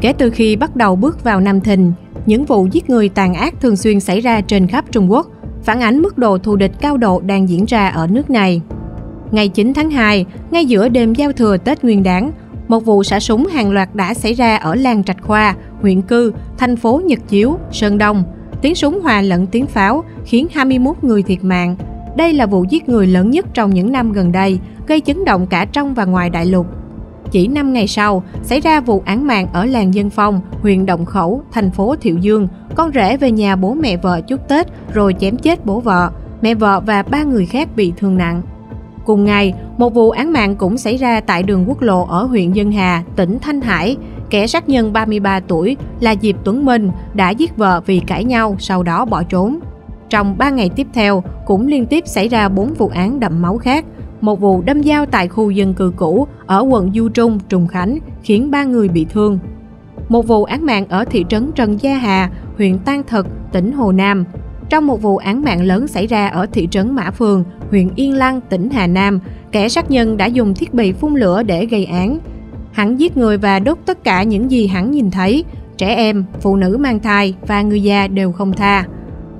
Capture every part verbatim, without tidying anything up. Kể từ khi bắt đầu bước vào Nam Thịnh, những vụ giết người tàn ác thường xuyên xảy ra trên khắp Trung Quốc, phản ánh mức độ thù địch cao độ đang diễn ra ở nước này. Ngày chín tháng hai, ngay giữa đêm giao thừa Tết Nguyên Đán, một vụ xả súng hàng loạt đã xảy ra ở làng Trạch Khoa, huyện Cư, thành phố Nhật Chiếu, Sơn Đông. Tiếng súng hòa lẫn tiếng pháo khiến hai mươi mốt người thiệt mạng. Đây là vụ giết người lớn nhất trong những năm gần đây, gây chấn động cả trong và ngoài đại lục. Chỉ năm ngày sau, xảy ra vụ án mạng ở làng Dân Phong, huyện Động Khẩu, thành phố Thiệu Dương. Con rể về nhà bố mẹ vợ chúc Tết rồi chém chết bố vợ, mẹ vợ và ba người khác bị thương nặng. Cùng ngày, một vụ án mạng cũng xảy ra tại đường quốc lộ ở huyện Dân Hà, tỉnh Thanh Hải. Kẻ sát nhân ba mươi ba tuổi là Diệp Tuấn Minh đã giết vợ vì cãi nhau, sau đó bỏ trốn. Trong ba ngày tiếp theo, cũng liên tiếp xảy ra bốn vụ án đẫm máu khác. Một vụ đâm dao tại khu dân cư cũ ở quận Du Trung, Trùng Khánh khiến ba người bị thương. Một vụ án mạng ở thị trấn Trần Gia Hà, huyện Tang Thật, tỉnh Hồ Nam. Trong một vụ án mạng lớn xảy ra ở thị trấn Mã Phường, huyện Yên Lăng, tỉnh Hà Nam, kẻ sát nhân đã dùng thiết bị phun lửa để gây án. Hắn giết người và đốt tất cả những gì hắn nhìn thấy. Trẻ em, phụ nữ mang thai và người già đều không tha.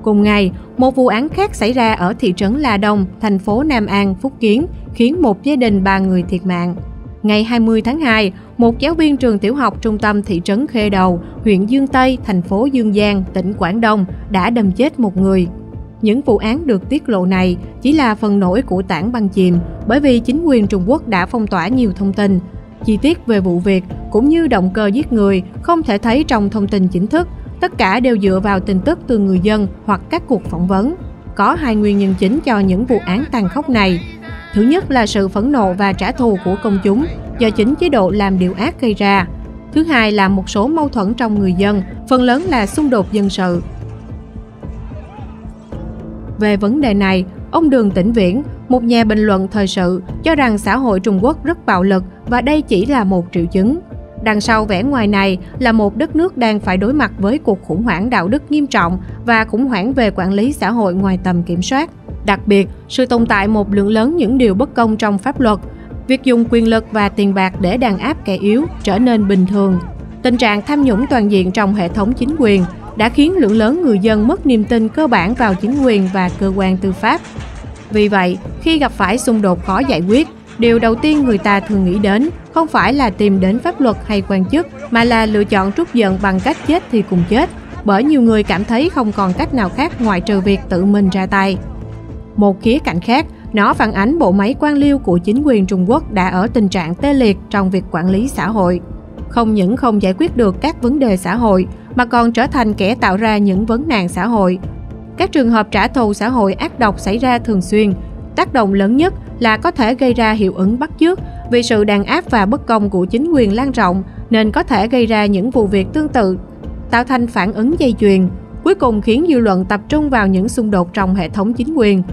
Cùng ngày, một vụ án khác xảy ra ở thị trấn La Đông, thành phố Nam An, Phúc Kiến, khiến một gia đình ba người thiệt mạng. Ngày hai mươi tháng hai, một giáo viên trường tiểu học trung tâm thị trấn Khê Đầu, huyện Dương Tây, thành phố Dương Giang, tỉnh Quảng Đông đã đâm chết một người. Những vụ án được tiết lộ này chỉ là phần nổi của tảng băng chìm, bởi vì chính quyền Trung Quốc đã phong tỏa nhiều thông tin. Chi tiết về vụ việc cũng như động cơ giết người không thể thấy trong thông tin chính thức, tất cả đều dựa vào tin tức từ người dân hoặc các cuộc phỏng vấn. Có hai nguyên nhân chính cho những vụ án tàn khốc này. Thứ nhất là sự phẫn nộ và trả thù của công chúng do chính chế độ làm điều ác gây ra. Thứ hai là một số mâu thuẫn trong người dân, phần lớn là xung đột dân sự. Về vấn đề này, ông Đường Tỉnh Viễn, một nhà bình luận thời sự, cho rằng xã hội Trung Quốc rất bạo lực và đây chỉ là một triệu chứng. Đằng sau vẻ ngoài này là một đất nước đang phải đối mặt với cuộc khủng hoảng đạo đức nghiêm trọng và khủng hoảng về quản lý xã hội ngoài tầm kiểm soát. Đặc biệt, sự tồn tại một lượng lớn những điều bất công trong pháp luật, việc dùng quyền lực và tiền bạc để đàn áp kẻ yếu trở nên bình thường. Tình trạng tham nhũng toàn diện trong hệ thống chính quyền đã khiến lượng lớn người dân mất niềm tin cơ bản vào chính quyền và cơ quan tư pháp. Vì vậy, khi gặp phải xung đột khó giải quyết, điều đầu tiên người ta thường nghĩ đến không phải là tìm đến pháp luật hay quan chức, mà là lựa chọn trút giận bằng cách chết thì cùng chết, bởi nhiều người cảm thấy không còn cách nào khác ngoại trừ việc tự mình ra tay. Một khía cạnh khác, nó phản ánh bộ máy quan liêu của chính quyền Trung Quốc đã ở tình trạng tê liệt trong việc quản lý xã hội. Không những không giải quyết được các vấn đề xã hội, mà còn trở thành kẻ tạo ra những vấn nạn xã hội. Các trường hợp trả thù xã hội ác độc xảy ra thường xuyên. Tác động lớn nhất là có thể gây ra hiệu ứng bắt chước, vì sự đàn áp và bất công của chính quyền lan rộng nên có thể gây ra những vụ việc tương tự, tạo thành phản ứng dây chuyền, cuối cùng khiến dư luận tập trung vào những xung đột trong hệ thống chính quyền.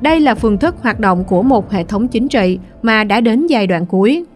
Đây là phương thức hoạt động của một hệ thống chính trị mà đã đến giai đoạn cuối.